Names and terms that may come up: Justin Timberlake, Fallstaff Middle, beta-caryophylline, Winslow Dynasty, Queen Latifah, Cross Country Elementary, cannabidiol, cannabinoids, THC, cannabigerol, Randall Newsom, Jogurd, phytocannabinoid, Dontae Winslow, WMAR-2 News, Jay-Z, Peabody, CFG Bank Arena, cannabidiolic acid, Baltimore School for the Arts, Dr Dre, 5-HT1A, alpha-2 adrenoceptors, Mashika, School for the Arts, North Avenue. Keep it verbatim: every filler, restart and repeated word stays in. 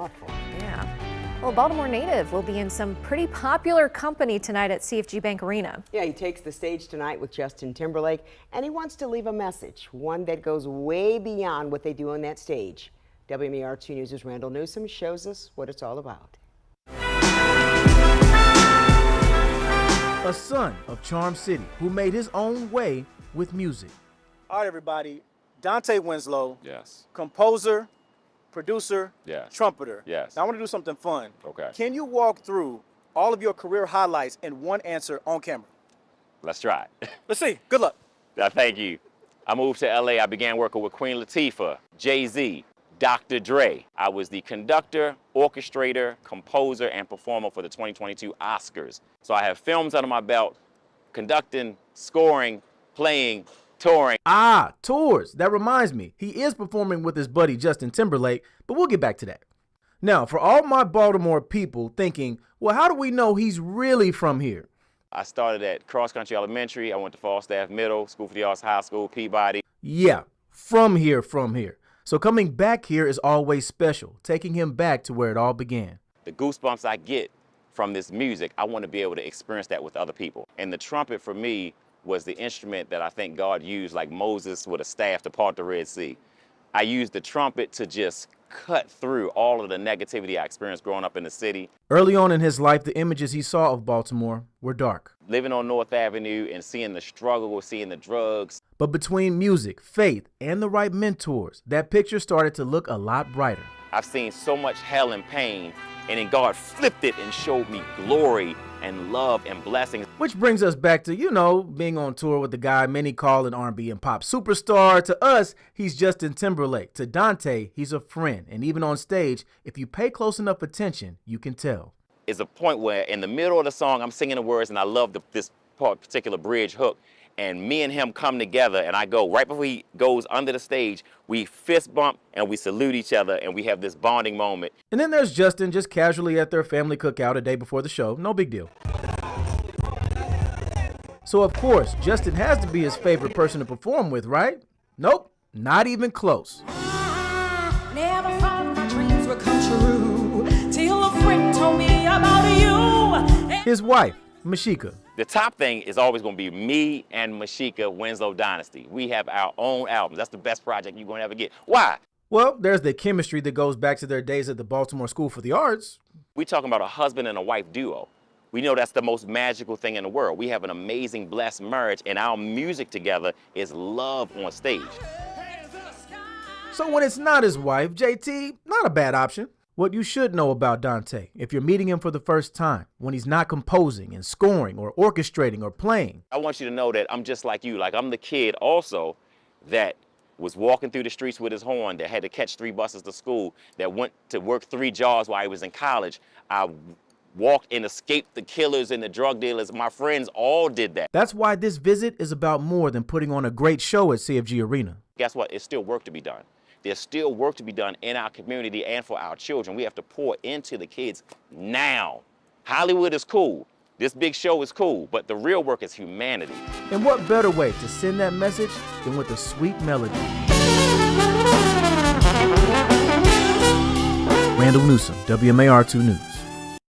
Awful. Yeah. Well, Baltimore native will be in some pretty popular company tonight at C F G Bank Arena. Yeah, he takes the stage tonight with Justin Timberlake, and he wants to leave a message, one that goes way beyond what they do on that stage. W M A R two News' Randall Newsom shows us what it's all about. A son of Charm City who made his own way with music. All right, everybody, Dontae Winslow, yes, composer, producer, yes, trumpeter. Yes. Now I want to do something fun. Okay. Can you walk through all of your career highlights in one answer on camera? Let's try it. Let's see. Good luck. Uh, thank you. I moved to L A. I began working with Queen Latifah, Jay-Z, Dr Dre. I was the conductor, orchestrator, composer, and performer for the twenty twenty-two Oscars. So I have films under my belt, conducting, scoring, playing, touring. Ah, tours. That reminds me, he is performing with his buddy Justin Timberlake, but we'll get back to that. Now, for all my Baltimore people thinking, well, how do we know he's really from here? I started at Cross Country Elementary. I went to Fallstaff Middle, School for the Arts, High School, Peabody. Yeah, from here, from here. So coming back here is always special, taking him back to where it all began. The goosebumps I get from this music, I want to be able to experience that with other people. And the trumpet for me was the instrument that I think God used, like Moses with a staff to part the Red Sea. I used the trumpet to just cut through all of the negativity I experienced growing up in the city. Early on in his life, the images he saw of Baltimore were dark. Living on North Avenue and seeing the struggle, seeing the drugs. But between music, faith, and the right mentors, that picture started to look a lot brighter. I've seen so much hell and pain, and then God flipped it and showed me glory and love and blessings. Which brings us back to, you know, being on tour with the guy many call an R and B and pop superstar. To us, he's Justin Timberlake. To Dontae, he's a friend. And even on stage, if you pay close enough attention, you can tell. It's a point where in the middle of the song, I'm singing the words, and I love the, this part, particular bridge hook. And me and him come together, and I go, right before he goes under the stage, we fist bump and we salute each other, and we have this bonding moment. And then there's Justin just casually at their family cookout a day before the show. No big deal. So of course, Justin has to be his favorite person to perform with, right? Nope, not even close. I never thought my dreams would come true till a friend told me about you. His wife, Mashika. The top thing is always going to be me and Mashika, Winslow Dynasty. We have our own album. That's the best project you're going to ever get. Why? Well, there's the chemistry that goes back to their days at the Baltimore School for the Arts. We're talking about a husband and a wife duo. We know that's the most magical thing in the world. We have an amazing, blessed marriage, and our music together is love on stage. So when it's not his wife, J T, not a bad option. What you should know about Dontae, if you're meeting him for the first time, when he's not composing and scoring or orchestrating or playing. I want you to know that I'm just like you, like I'm the kid also that was walking through the streets with his horn, that had to catch three buses to school, that went to work three jobs while he was in college. I walked and escaped the killers and the drug dealers. My friends all did that. That's why this visit is about more than putting on a great show at C F G Arena. Guess what? It's still work to be done. There's still work to be done in our community and for our children. We have to pour into the kids now. Hollywood is cool. This big show is cool, but the real work is humanity. And what better way to send that message than with a sweet melody? Randall Newsom, W M A R two News.